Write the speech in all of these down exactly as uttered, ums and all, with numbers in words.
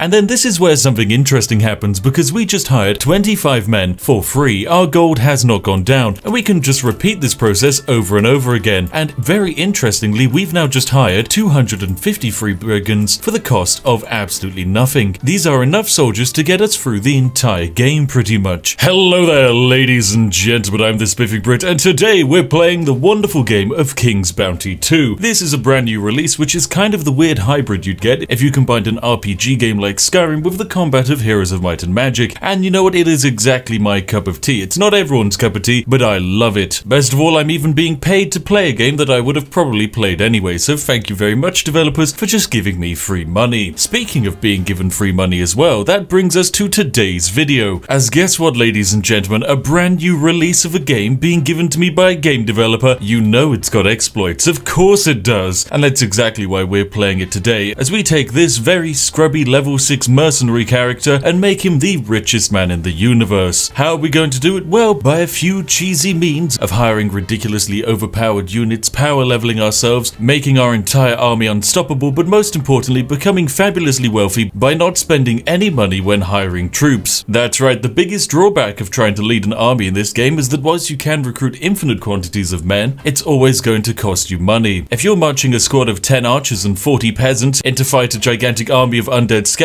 And then this is where something interesting happens, because we just hired twenty-five men for free. Our gold has not gone down, and we can just repeat this process over and over again. And very interestingly, we've now just hired two hundred fifty free brigands for the cost of absolutely nothing. These are enough soldiers to get us through the entire game pretty much. Hello there, ladies and gentlemen, I'm The Spiffing Brit, and today we're playing the wonderful game of King's Bounty two. This is a brand new release, which is kind of the weird hybrid you'd get if you combined an R P G game like Skyrim with the combat of Heroes of Might and Magic, and you know what, it is exactly my cup of tea. It's not everyone's cup of tea, but I love it. Best of all, I'm even being paid to play a game that I would have probably played anyway, so thank you very much, developers, for just giving me free money. Speaking of being given free money as well, that brings us to today's video, as guess what, ladies and gentlemen, a brand new release of a game being given to me by a game developer. You know it's got exploits, of course it does, and that's exactly why we're playing it today, as we take this very scrubby level six mercenary character and make him the richest man in the universe. How are we going to do it? Well, by a few cheesy means of hiring ridiculously overpowered units, power leveling ourselves, making our entire army unstoppable, but most importantly, becoming fabulously wealthy by not spending any money when hiring troops. That's right, the biggest drawback of trying to lead an army in this game is that whilst you can recruit infinite quantities of men, it's always going to cost you money. If you're marching a squad of ten archers and forty peasants in to fight a gigantic army of undead skeletons,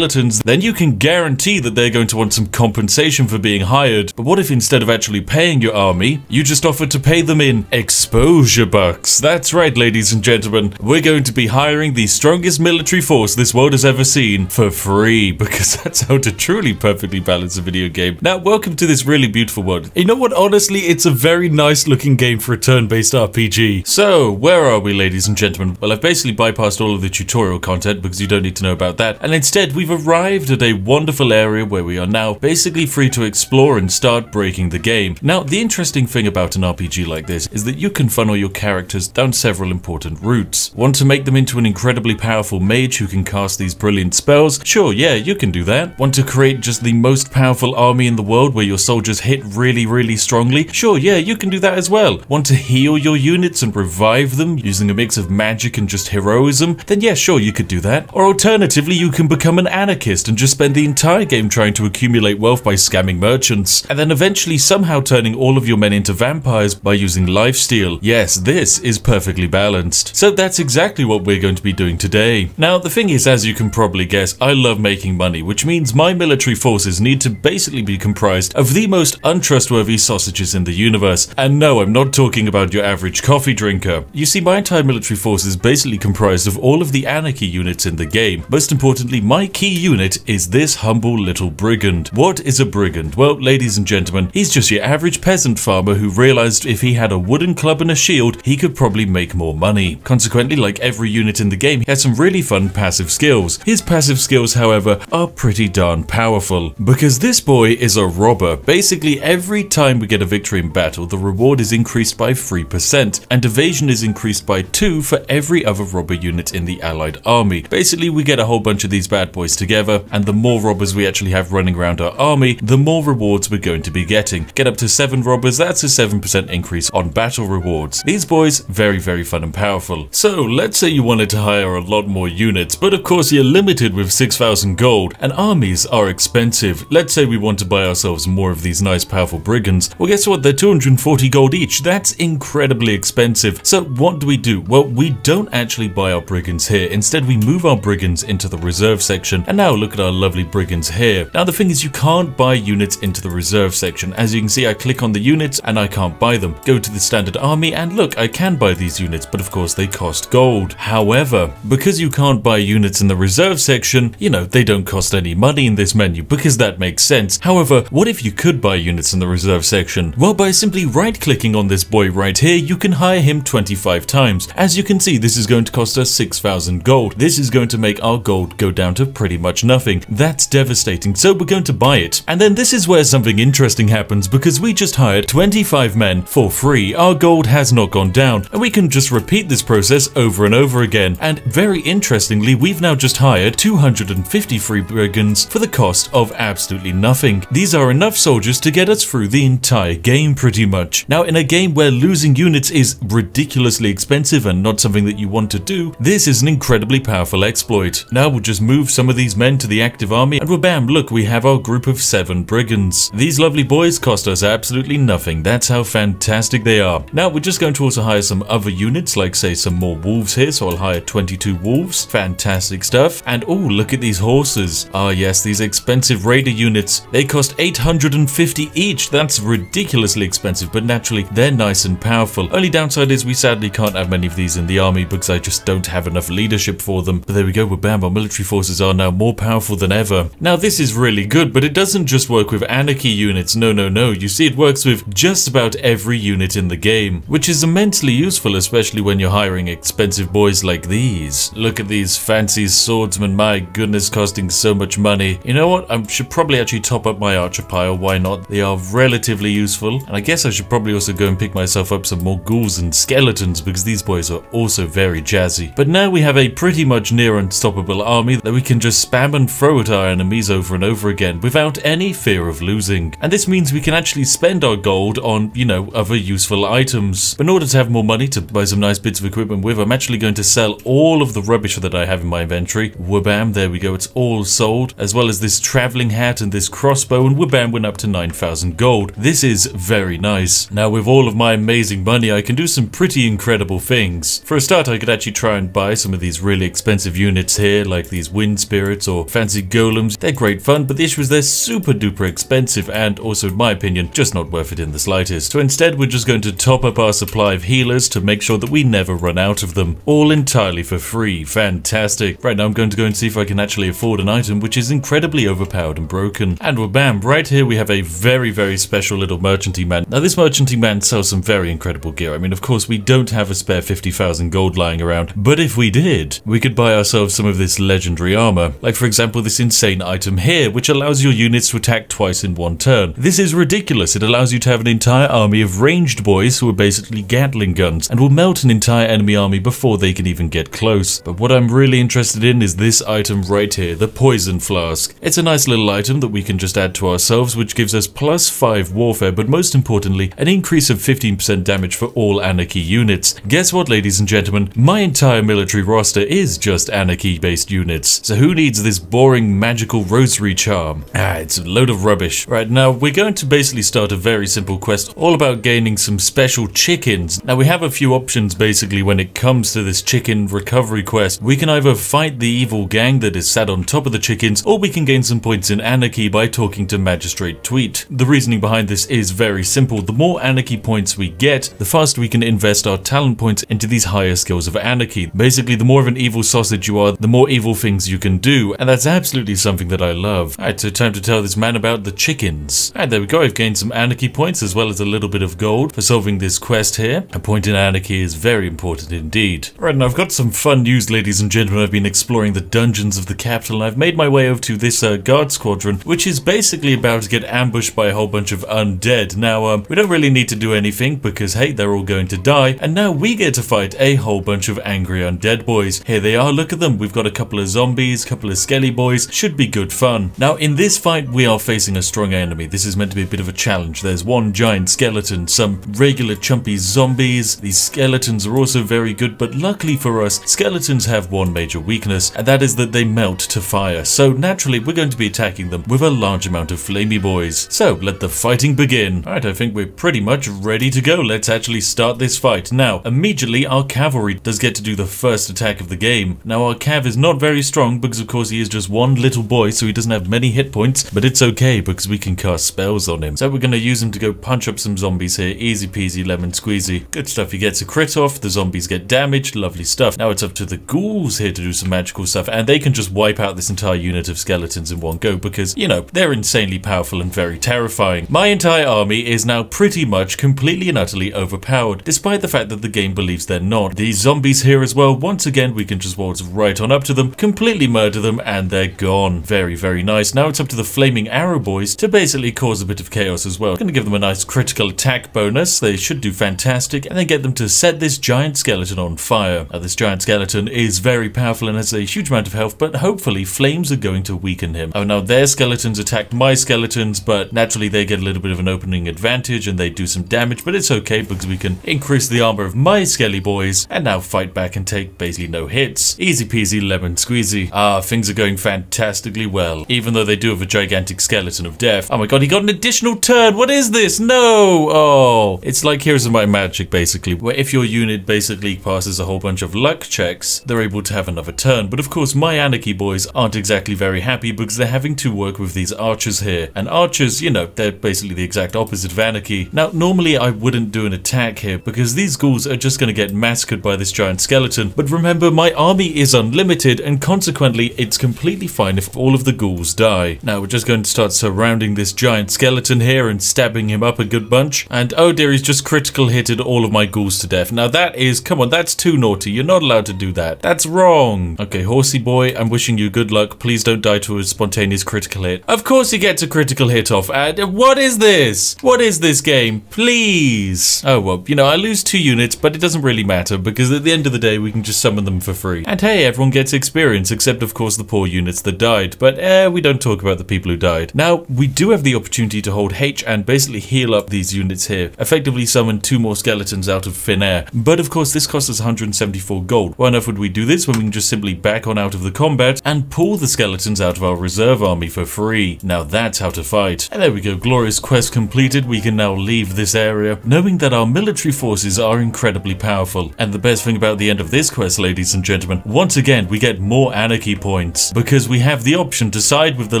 then you can guarantee that they're going to want some compensation for being hired. But what if instead of actually paying your army, you just offer to pay them in exposure bucks? That's right, ladies and gentlemen, we're going to be hiring the strongest military force this world has ever seen for free, because that's how to truly perfectly balance a video game. Now, welcome to this really beautiful world. You know what, honestly, it's a very nice looking game for a turn-based R P G. So, where are we, ladies and gentlemen? Well, I've basically bypassed all of the tutorial content because you don't need to know about that, and instead we've arrived at a wonderful area where we are now basically free to explore and start breaking the game. Now, the interesting thing about an R P G like this is that you can funnel your characters down several important routes. Want to make them into an incredibly powerful mage who can cast these brilliant spells? Sure, yeah, you can do that. Want to create just the most powerful army in the world where your soldiers hit really, really strongly? Sure, yeah, you can do that as well. Want to heal your units and revive them using a mix of magic and just heroism? Then yeah, sure, you could do that. Or alternatively, you can become an anarchist and just spend the entire game trying to accumulate wealth by scamming merchants, and then eventually somehow turning all of your men into vampires by using lifesteal. Yes, this is perfectly balanced. So that's exactly what we're going to be doing today. Now, the thing is, as you can probably guess, I love making money, which means my military forces need to basically be comprised of the most untrustworthy sausages in the universe. And no, I'm not talking about your average coffee drinker. You see, my entire military force is basically comprised of all of the anarchy units in the game. Most importantly, my key unit is this humble little brigand. What is a brigand? Well, ladies and gentlemen, he's just your average peasant farmer who realized if he had a wooden club and a shield, he could probably make more money. Consequently, like every unit in the game, he has some really fun passive skills. His passive skills, however, are pretty darn powerful, because this boy is a robber. Basically, every time we get a victory in battle, the reward is increased by three percent, and evasion is increased by two for every other robber unit in the allied army. Basically, we get a whole bunch of these bad boys together, and the more robbers we actually have running around our army, the more rewards we're going to be getting. Get up to seven robbers, that's a seven percent increase on battle rewards. These boys, very, very fun and powerful. So let's say you wanted to hire a lot more units, but of course you're limited with six thousand gold, and armies are expensive. Let's say we want to buy ourselves more of these nice powerful brigands. Well, guess what, they're two hundred forty gold each. That's incredibly expensive. So what do we do? Well, we don't actually buy our brigands here. Instead, we move our brigands into the reserve section. And now look at our lovely brigands here. Now the thing is, you can't buy units into the reserve section. As you can see, I click on the units and I can't buy them. Go to the standard army and look, I can buy these units, but of course they cost gold. However, because you can't buy units in the reserve section, you know, they don't cost any money in this menu, because that makes sense. However, what if you could buy units in the reserve section? Well, by simply right-clicking on this boy right here, you can hire him twenty-five times. As you can see, this is going to cost us six thousand gold. This is going to make our gold go down to pretty much nothing. That's devastating, so we're going to buy it. And then this is where something interesting happens, because we just hired twenty-five men for free. Our gold has not gone down, and we can just repeat this process over and over again. And very interestingly, we've now just hired two hundred fifty free brigands for the cost of absolutely nothing. These are enough soldiers to get us through the entire game pretty much. Now, in a game where losing units is ridiculously expensive and not something that you want to do, this is an incredibly powerful exploit. Now we'll just move some some of these men to the active army, and wabam, look, we have our group of seven brigands. These lovely boys cost us absolutely nothing. That's how fantastic they are. Now we're just going to also hire some other units, like say some more wolves here, so I'll hire twenty-two wolves. Fantastic stuff. And oh, look at these horses. Ah yes, these expensive raider units. They cost eight hundred fifty each. That's ridiculously expensive, but naturally they're nice and powerful. Only downside is we sadly can't have many of these in the army because I just don't have enough leadership for them. But there we go, wabam, our military forces are now more powerful than ever. Now this is really good, but it doesn't just work with anarchy units. No, no, no. You see, it works with just about every unit in the game, which is immensely useful, especially when you're hiring expensive boys like these. Look at these fancy swordsmen, my goodness, costing so much money. You know what? I should probably actually top up my archer pile, why not? They are relatively useful, and I guess I should probably also go and pick myself up some more ghouls and skeletons because these boys are also very jazzy. But now we have a pretty much near unstoppable army that we can just spam and throw at our enemies over and over again without any fear of losing. And this means we can actually spend our gold on, you know, other useful items. But in order to have more money to buy some nice bits of equipment with, I'm actually going to sell all of the rubbish that I have in my inventory. Wabam, there we go, it's all sold, as well as this traveling hat and this crossbow, and wabam, we're up to nine thousand gold. This is very nice. Now with all of my amazing money, I can do some pretty incredible things. For a start, I could actually try and buy some of these really expensive units here, like these wind spirits or fancy golems. They're great fun, but the issue is they're super duper expensive and also, in my opinion, just not worth it in the slightest. So instead, we're just going to top up our supply of healers to make sure that we never run out of them. All entirely for free. Fantastic. Right now, I'm going to go and see if I can actually afford an item which is incredibly overpowered and broken. And wabam, right here we have a very, very special little merchanting man. Now, this merchanting man sells some very incredible gear. I mean, of course, we don't have a spare fifty thousand gold lying around, but if we did, we could buy ourselves some of this legendary armor. Like, for example, this insane item here, which allows your units to attack twice in one turn. This is ridiculous. It allows you to have an entire army of ranged boys who are basically Gatling guns and will melt an entire enemy army before they can even get close. But what I'm really interested in is this item right here, the poison flask. It's a nice little item that we can just add to ourselves, which gives us plus five warfare, but most importantly, an increase of fifteen percent damage for all anarchy units. Guess what, ladies and gentlemen? My entire military roster is just anarchy-based units. So who needs this boring magical rosary charm? Ah, it's a load of rubbish. Right, now we're going to basically start a very simple quest all about gaining some special chickens. Now we have a few options basically when it comes to this chicken recovery quest. We can either fight the evil gang that is sat on top of the chickens, or we can gain some points in anarchy by talking to Magistrate Tweet. The reasoning behind this is very simple. The more anarchy points we get, the faster we can invest our talent points into these higher skills of anarchy. Basically, the more of an evil sausage you are, the more evil things you can do, and that's absolutely something that I love. Alright, so time to tell this man about the chickens. Alright, there we go, I've gained some anarchy points as well as a little bit of gold for solving this quest here. A point in anarchy is very important indeed. Alright, now I've got some fun news, ladies and gentlemen. I've been exploring the dungeons of the capital, and I've made my way over to this uh, guard squadron, which is basically about to get ambushed by a whole bunch of undead. Now, um, we don't really need to do anything because, hey, they're all going to die, and now we get to fight a whole bunch of angry undead boys. Here they are, look at them. We've got a couple of zombies, couple of skelly boys. Should be good fun. Now, in this fight, we are facing a strong enemy. This is meant to be a bit of a challenge. There's one giant skeleton, some regular chumpy zombies. These skeletons are also very good, but luckily for us, skeletons have one major weakness, and that is that they melt to fire. So naturally, we're going to be attacking them with a large amount of flamey boys. So let the fighting begin. Alright, I think we're pretty much ready to go. Let's actually start this fight. Now, immediately, our cavalry does get to do the first attack of the game. Now, our cav is not very strong because, of course, he is just one little boy, so he doesn't have many hit points, but it's okay because we can cast spells on him. So we're going to use him to go punch up some zombies here. Easy peasy, lemon squeezy. Good stuff. He gets a crit off. The zombies get damaged. Lovely stuff. Now it's up to the ghouls here to do some magical stuff, and they can just wipe out this entire unit of skeletons in one go because, you know, they're insanely powerful and very terrifying. My entire army is now pretty much completely and utterly overpowered, despite the fact that the game believes they're not. These zombies here as well, once again, we can just waltz right on up to them, completely murder them, and they're gone. Very, very nice. Now it's up to the flaming arrow boys to basically cause a bit of chaos as well. Gonna give them a nice critical attack bonus. They should do fantastic, and then get them to set this giant skeleton on fire. Now this giant skeleton is very powerful and has a huge amount of health, but hopefully flames are going to weaken him. Oh, now their skeletons attacked my skeletons, but naturally they get a little bit of an opening advantage and they do some damage, but it's okay because we can increase the armor of my skelly boys and now fight back and take basically no hits. Easy peasy lemon squeezy. Ah, god, things are going fantastically well. Even though they do have a gigantic skeleton of death. Oh my god, he got an additional turn! What is this? No! Oh! It's like Heroes of Might and Magic, basically, where if your unit basically passes a whole bunch of luck checks, they're able to have another turn. But of course, my Anarchy boys aren't exactly very happy because they're having to work with these archers here. And archers, you know, they're basically the exact opposite of Anarchy. Now, normally I wouldn't do an attack here because these ghouls are just gonna get massacred by this giant skeleton. But remember, my army is unlimited and consequently, it's completely fine if all of the ghouls die. Now, we're just going to start surrounding this giant skeleton here and stabbing him up a good bunch. And oh dear, he's just critical hitted all of my ghouls to death. Now that is, come on, that's too naughty. You're not allowed to do that. That's wrong. Okay, horsey boy, I'm wishing you good luck. Please don't die to a spontaneous critical hit. Of course he gets a critical hit off. And what is this? What is this game? Please. Oh, well, you know, I lose two units, but it doesn't really matter because at the end of the day, we can just summon them for free. And hey, everyone gets experience, except of course the poor units that died. But eh, we don't talk about the people who died. Now, we do have the opportunity to hold H and basically heal up these units here. Effectively summon two more skeletons out of thin air. But of course, this costs us one hundred seventy-four gold. Why on earth would we do this when we can just simply back on out of the combat and pull the skeletons out of our reserve army for free? Now that's how to fight. And there we go, glorious quest completed. We can now leave this area, knowing that our military forces are incredibly powerful. And the best thing about the end of this quest, ladies and gentlemen, once again, we get more Anarchy points because we have the option to side with the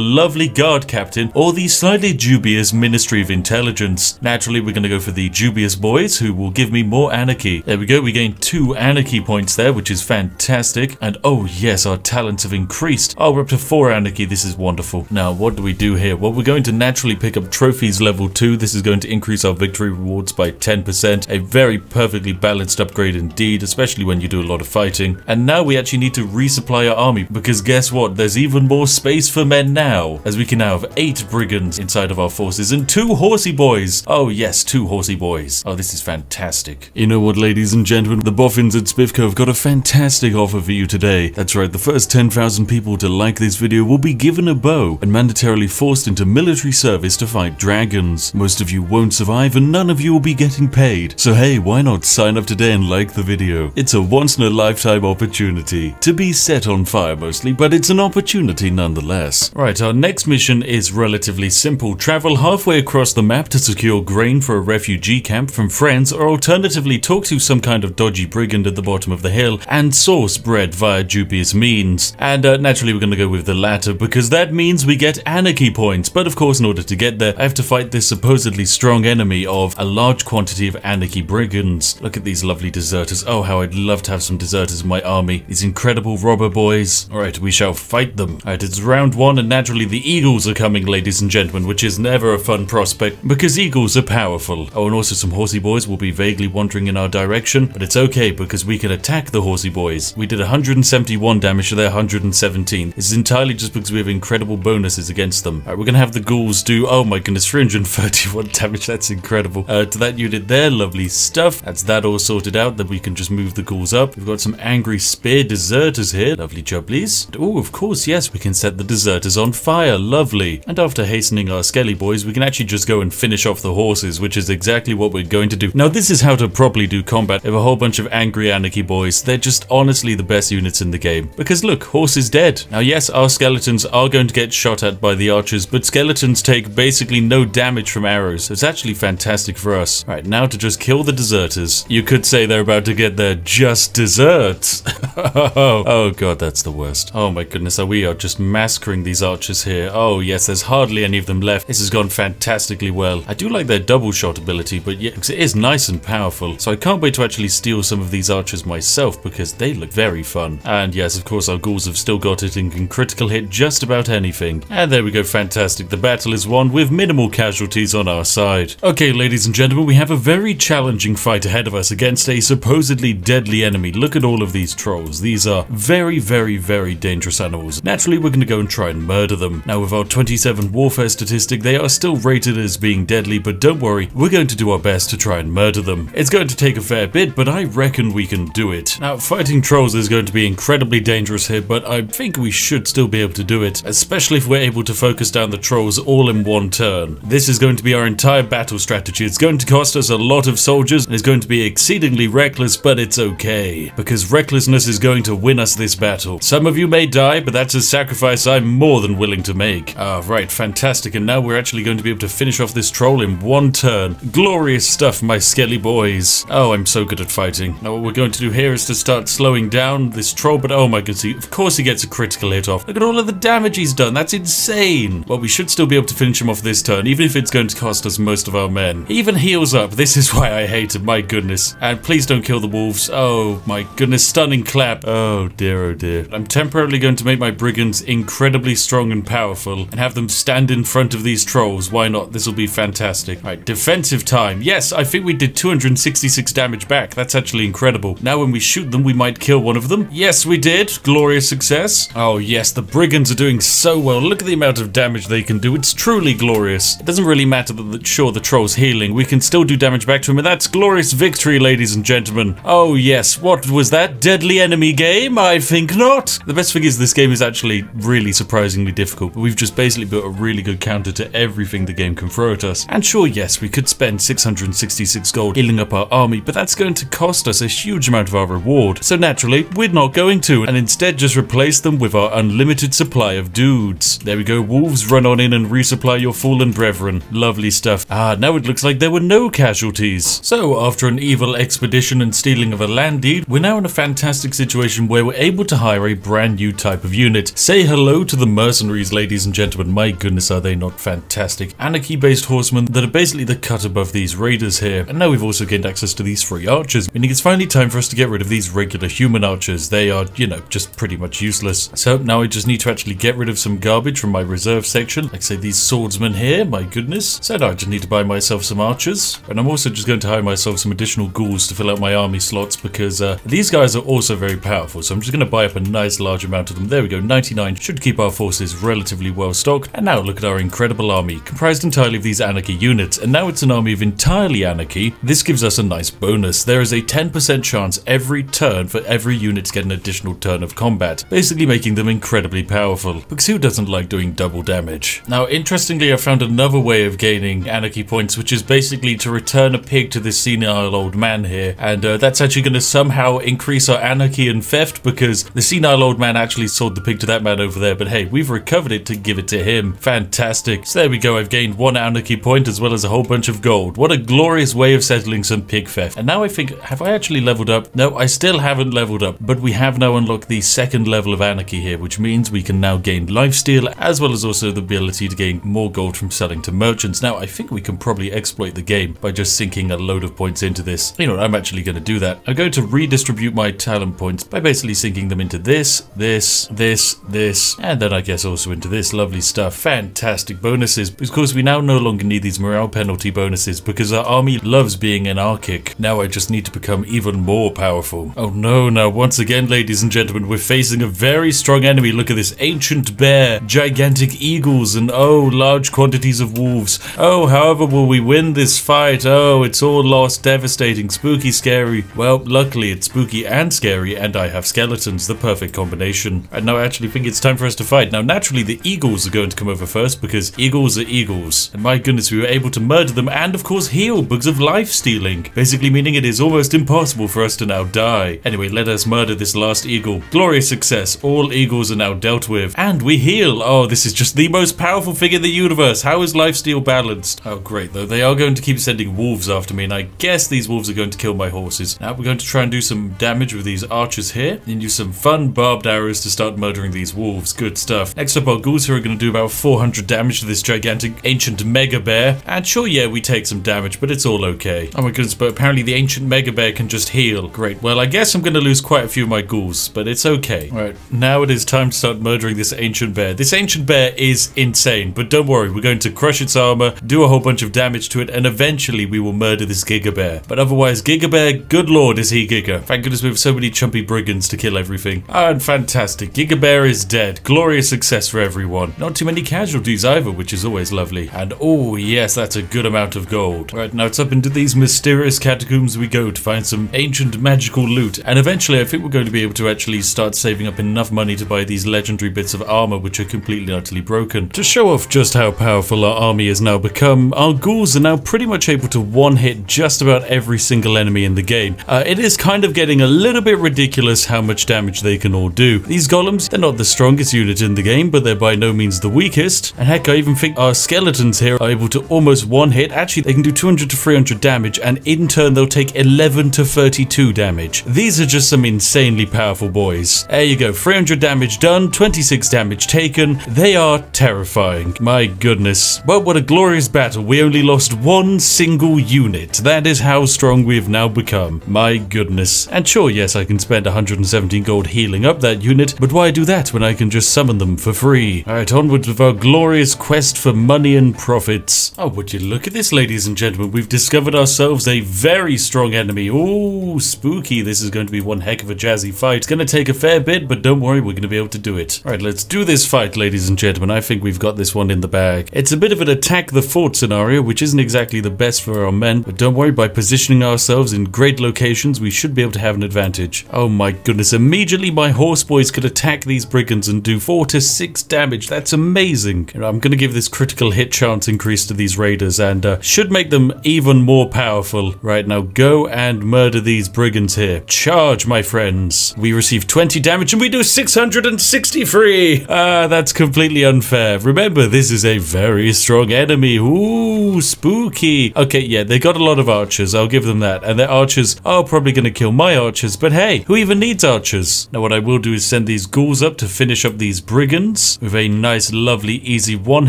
lovely guard captain or the slightly dubious Ministry of Intelligence. Naturally, we're going to go for the dubious boys who will give me more Anarchy. There we go, we gain two Anarchy points there, which is fantastic. And oh yes, our talents have increased. Oh, we're up to four Anarchy. This is wonderful. Now, what do we do here? Well, we're going to naturally pick up trophies level two. This is going to increase our victory rewards by ten percent. A very perfectly balanced upgrade indeed, especially when you do a lot of fighting. And now we actually need to resupply our army because guess what? There's even more space for men now, as we can now have eight brigands inside of our forces and two horsey boys. Oh yes, two horsey boys. Oh, this is fantastic. You know what, ladies and gentlemen, the boffins at Spivco have got a fantastic offer for you today. That's right, the first ten thousand people to like this video will be given a bow and mandatorily forced into military service to fight dragons. Most of you won't survive and none of you will be getting paid. So hey, why not sign up today and like the video? It's a once in a lifetime opportunity to be set on fire mostly, but it's an opportunity nonetheless. Right, our next mission is relatively simple. Travel halfway across the map to secure grain for a refugee camp from friends, or alternatively talk to some kind of dodgy brigand at the bottom of the hill and source bread via dubious means. And uh, naturally we're going to go with the latter because that means we get Anarchy points. But of course, in order to get there, I have to fight this supposedly strong enemy of a large quantity of Anarchy brigands. Look at these lovely deserters. Oh, how I'd love to have some deserters in my army. These incredible robber boys. Alright, we shall fight them. Alright, it's round one and naturally the eagles are coming, ladies and gentlemen, which is never a fun prospect because eagles are powerful. Oh, and also some horsey boys will be vaguely wandering in our direction, but it's okay because we can attack the horsey boys. We did one hundred seventy-one damage to their one hundred seventeen. This is entirely just because we have incredible bonuses against them. Alright, we're gonna have the ghouls do, oh my goodness, three hundred thirty-one damage. That's incredible. Uh, to that unit there, lovely stuff. That's that all sorted out, then we can just move the ghouls up. We've got some angry spear deserters here. Lovely jubblies. Oh, of course, yes, we can set the deserters on fire. Lovely. And after hastening our skelly boys, we can actually just go and finish off the horses, which is exactly what we're going to do. Now, this is how to properly do combat with a whole bunch of angry Anarchy boys. They're just honestly the best units in the game. Because look, horse is dead. Now, yes, our skeletons are going to get shot at by the archers, but skeletons take basically no damage from arrows. It's actually fantastic for us. All right, now to just kill the deserters. You could say they're about to get their just desserts. Oh god, that's the worst. Oh my goodness, we are just massacring these archers here. Oh yes, there's hardly any of them left. This has gone fantastically well. I do like their double shot ability, but yeah, it is nice and powerful. So I can't wait to actually steal some of these archers myself because they look very fun. And yes, of course, our ghouls have still got it and can critical hit just about anything. And there we go, fantastic. The battle is won with minimal casualties on our side. Okay, ladies and gentlemen, we have a very challenging fight ahead of us against a supposedly deadly enemy. Look at all of these trolls. These are very, very, very dangerous animals. Naturally, we're going to go and try and murder them. Now, with our twenty-seven warfare statistic, they are still rated as being deadly, but don't worry, we're going to do our best to try and murder them. It's going to take a fair bit, but I reckon we can do it. Now, fighting trolls is going to be incredibly dangerous here, but I think we should still be able to do it, especially if we're able to focus down the trolls all in one turn. This is going to be our entire battle strategy. It's going to cost us a lot of soldiers, and it's going to be exceedingly reckless, but it's okay, because recklessness is going to win us this battle. Some of you may die, but that's a sacrifice I'm more than willing to make. Ah, right, fantastic. And now we're actually going to be able to finish off this troll in one turn. Glorious stuff, my skelly boys. Oh, I'm so good at fighting. Now what we're going to do here is to start slowing down this troll, but oh my goodness, of course he gets a critical hit off. Look at all of the damage he's done. That's insane. Well, we should still be able to finish him off this turn, even if it's going to cost us most of our men. He even heals up. This is why I hate him, my goodness. And please don't kill the wolves. Oh my goodness, stunning clap. Oh dear, oh dear. I'm temporarily going to make my brigands incredibly strong and powerful and have them stand in front of these trolls. Why not? This will be fantastic. All right, defensive time. Yes, I think we did two hundred sixty-six damage back. That's actually incredible. Now when we shoot them, we might kill one of them. Yes, we did. Glorious success. Oh yes, the brigands are doing so well. Look at the amount of damage they can do. It's truly glorious. It doesn't really matter that the, sure the troll's healing. We can still do damage back to him, and that's glorious victory, ladies and gentlemen. Oh yes, what was that? Deadly enemy game? I think not. The best thing is this game is actually really surprisingly difficult, but we've just basically built a really good counter to everything the game can throw at us. And sure, yes, we could spend six hundred sixty-six gold healing up our army, but that's going to cost us a huge amount of our reward. So naturally, we're not going to, and instead just replace them with our unlimited supply of dudes. There we go, wolves, run on in and resupply your fallen brethren. Lovely stuff. Ah, now it looks like there were no casualties. So after an evil expedition and stealing of a land deed, we're now in a fantastic situation where we're able to hire a brand new type of unit. Say hello to the mercenaries, ladies and gentlemen. My goodness, are they not fantastic? Anarchy-based horsemen that are basically the cut above these raiders here. And now we've also gained access to these free archers, meaning it's finally time for us to get rid of these regular human archers. They are, you know, just pretty much useless. So now I just need to actually get rid of some garbage from my reserve section, like say these swordsmen here, my goodness. So now I just need to buy myself some archers, and I'm also just going to hire myself some additional ghouls to fill out my army slots, because uh, these guys are also very powerful, so I'm just going to buy up a nice large amount of them. There we go, ninety-nine should keep our forces relatively well stocked. And now look at our incredible army, comprised entirely of these anarchy units, and now it's an army of entirely anarchy. This gives us a nice bonus. There is a ten percent chance every turn for every unit to get an additional turn of combat, basically making them incredibly powerful, because who doesn't like doing double damage? Now interestingly, I found another way of gaining anarchy points, which is basically to return a pig to this senile old man here, and uh, that's actually going to somehow increase our anarchy and theft, because the senile old man actually sold the pig to that man over there, but hey, we've recovered it to give it to him. Fantastic. So there we go, I've gained one anarchy point as well as a whole bunch of gold. What a glorious way of settling some pig theft. And now I think, have I actually leveled up? No, I still haven't leveled up, but we have now unlocked the second level of anarchy here, which means we can now gain lifesteal, as well as also the ability to gain more gold from selling to merchants. Now I think we can probably exploit the game by just sinking a load of points into this. You know what, I'm actually going to do that. I'm going to redistribute my talent points by basically sinking them into this, this, this, this, and then I guess also into this. Lovely stuff. Fantastic bonuses. Of course, we now no longer need these morale penalty bonuses because our army loves being anarchic. Now I just need to become even more powerful. Oh no, now once again, ladies and gentlemen, we're facing a very strong enemy. Look at this ancient bear, gigantic eagles, and oh, large quantities of wolves. Oh, however will we win this fight? Oh, it's all lost, devastating, spooky, scary. Well, luckily it's spooky and scary, and I have skeletons, the perfect combination. And now I actually think it's time for us to fight. Now naturally the eagles are going to come over first, because eagles are eagles. And my goodness, we were able to murder them and of course heal because of life stealing, basically meaning it is almost impossible for us to now die. Anyway, let us murder this last eagle. Glorious success. All eagles are now dealt with. And we heal. Oh, this is just the most powerful thing in the universe. How is lifesteal balanced? Oh great though, they are going to keep sending wolves after me, and I guess these wolves are going to kill my horses. Now we're going to try and do some damage with these archers here, and use some fun barbed arrows to start murdering these wolves. Good stuff. Next up, our ghouls here are going to do about four hundred damage to this gigantic ancient mega bear. And sure, yeah, we take some damage, but it's all okay. Oh my goodness, but apparently the ancient mega bear can just heal. Great. Well, I guess I'm going to lose quite a few of my ghouls, but it's okay. All right, now it is time to start murdering this ancient bear. This ancient bear is insane, but don't worry, we're going to crush its armor, do a whole bunch of damage to it, and eventually we will murder this giga bear. But otherwise, giga bear, good lord, is he giga. Thank goodness we have so many chumpy brigands to kill everything. And fantastic, giga bear is dead. Glorious success for everyone. Not too many casualties either, which is always lovely. And oh yes, that's a good amount of gold. All right, now it's up into these mysterious catacombs we go to find some ancient magical loot, and eventually I think we're going to be able to actually start saving up enough money to buy these legendary bits of armor, which are completely and utterly broken. To show off just how powerful our army has now become, our ghouls are now pretty much able to one hit just about every single enemy in the game. Uh, it is kind of getting a little bit ridiculous how much damage they can all do, two. These golems, they're not the strongest unit in the game, but they're by no means the weakest. And heck, I even think our skeletons here are able to almost one hit. Actually, they can do two hundred to three hundred damage, and in turn, they'll take eleven to thirty-two damage. These are just some insanely powerful boys. There you go, three hundred damage done, twenty-six damage taken. They are terrifying. My goodness. Well, what a glorious battle. We only lost one single unit. That is how strong we have now become. My goodness. And sure, yes, I can spend one hundred seventeen gold healing up that unit, but why do that when I can just summon them for free? Alright, onwards with our glorious quest for money and profits. Oh, would you look at this, ladies and gentlemen. We've discovered ourselves a very strong enemy. Ooh, spooky. This is going to be one heck of a jazzy fight. It's going to take a fair bit, but don't worry, we're going to be able to do it. Alright, let's do this fight, ladies and gentlemen. I think we've got this one in the bag. It's a bit of an attack the fort scenario, which isn't exactly the best for our men, but don't worry, by positioning ourselves in great locations, we should be able to have an advantage. Oh my goodness, immediately my horse boys could attack these brigands and do four to six damage. That's amazing. I'm going to give this critical hit chance increase to these raiders and uh, should make them even more powerful. Right, now go and murder these brigands here. Charge, my friends. We receive twenty damage and we do six hundred sixty-three. Ah, uh, that's completely unfair. Remember, this is a very strong enemy. Ooh, spooky. Okay, yeah, they got a lot of archers. I'll give them that. And their archers are probably going to kill my archers, but hey, who even needs archers? Now, what I will do is send these ghouls up to finish up these brigands with a nice, lovely, easy one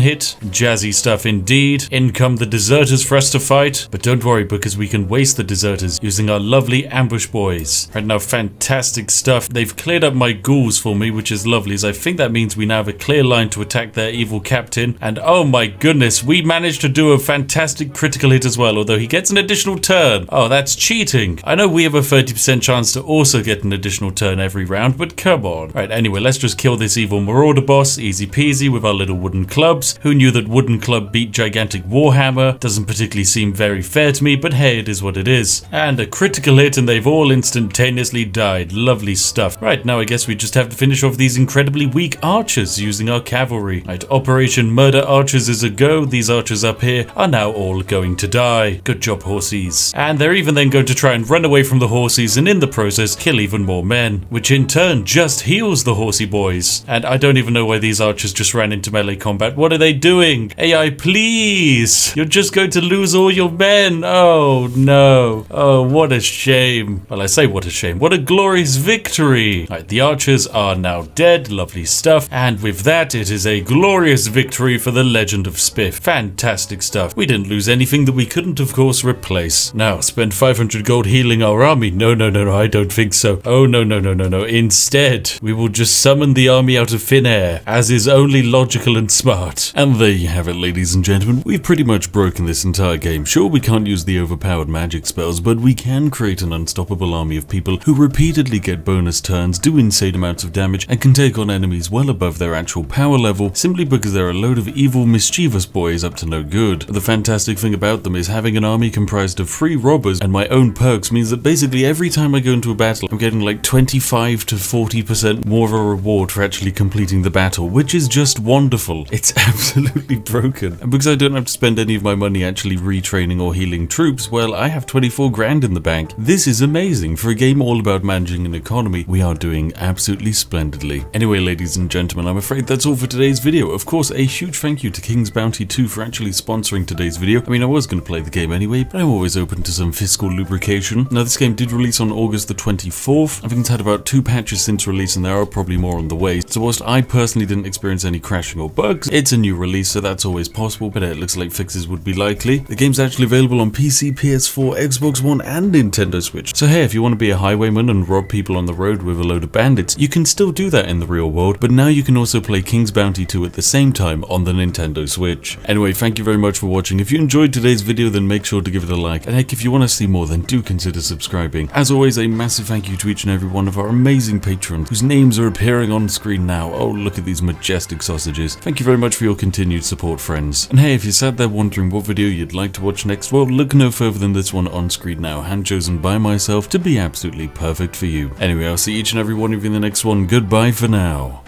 hit. Jazzy stuff indeed. In come the deserters for us to fight, but don't worry, because we can waste the deserters using our lovely ambush boys. Right now, fantastic stuff. They've cleared up my ghouls for me, which is lovely, as I think that means we now have a clear line to attack their evil captain. And oh my goodness, we managed to do a fantastic critical hit as well, although he gets an additional turn. Oh, that's cheating. I know we have a thirty percent chance to also get an additional turn every round, but come on. Right, anyway, let's just kill this evil marauder boss, easy peasy, with our little wooden clubs. Who knew that wooden club beat gigantic warhammer? Doesn't particularly seem very fair to me, but hey, it is what it is. And a critical hit, and they've all instantaneously died. Lovely stuff. Right, now I guess we just have to finish off these incredibly weak archers using our cavalry. Right, Operation Murder Archers is a go. These archers up here are now all going to die. Good job, horsies. And they're even then going to try and run away from the horsies, and in the process kill even more men, which in turn just heals the horsey boys. And I don't even know why these archers just ran into melee combat. What are they doing? A I, please! You're just going to lose all your men! Oh no. Oh, what a shame. Well, I say what a shame. What a glorious victory! Right, the archers are now dead. Lovely stuff. And with that, it is a glorious victory for the Legend of Spiff. Fantastic stuff. We didn't lose anything that we couldn't, of course, replace. Now, spend five hundred gold healing our army. No, no, no, no, I don't think so. Oh, no, no, no, no, no. Instead, we will just summon the army out of thin air, as is only logical and smart. And there you have it, ladies and gentlemen. We've pretty much broken this entire game. Sure, we can't use the overpowered magic spells, but we can create an unstoppable army of people who repeatedly get bonus turns, do insane amounts of damage, and can take on enemies well above their actual power level, simply because they're a load of evil, mischievous boys up to no good. But the fantastic thing about them is having an army comprised of free robbers and my own perks means that basically every time I go into a battle, I'm getting like twenty-five to forty percent more of a reward for actually completing the battle, which is just wonderful. It's absolutely broken. And because I don't have to spend any of my money actually retraining or healing troops, well, I have twenty-four grand in the bank. This is amazing. For a game all about managing an economy, we are doing absolutely splendidly. Anyway, ladies and gentlemen, I'm afraid that's all for today's video. Of course, a huge thank you to King's Bounty two for actually sponsoring today's video. I mean, I was going to play the game anyway, but I'm always open to some fiscal lubrication. Now, this game did release on August the twenty-fourth. I think it's had about two patches since release, and there are probably more on the way. So whilst I personally didn't experience any crashing or bugs, it's a new release, so that's always possible, but it looks like fixes would be likely. The game's actually available on P C, P S four, Xbox One, and Nintendo Switch. So hey, if you want to be a highwayman and rob people on the road with a load of bandits, you can still do that in the real world, but now you can also play King's Bounty two at the same time on the Nintendo Switch. Anyway, thank you very much for watching. If you enjoyed today's video, then make sure to give it a like, and heck, if you want to see more, then do consider subscribing. As always, a massive thank you to each and every one of our amazing patrons whose names are appearing on screen now. Oh, look at these majestic sausages. Thank you very much for your continued support, friends. And hey, if you sat there wondering what video you'd like to watch next, well, look no further than this one on screen now, hand chosen by myself to be absolutely perfect for you. Anyway, I'll see each and every one of you in the next one. Goodbye for now.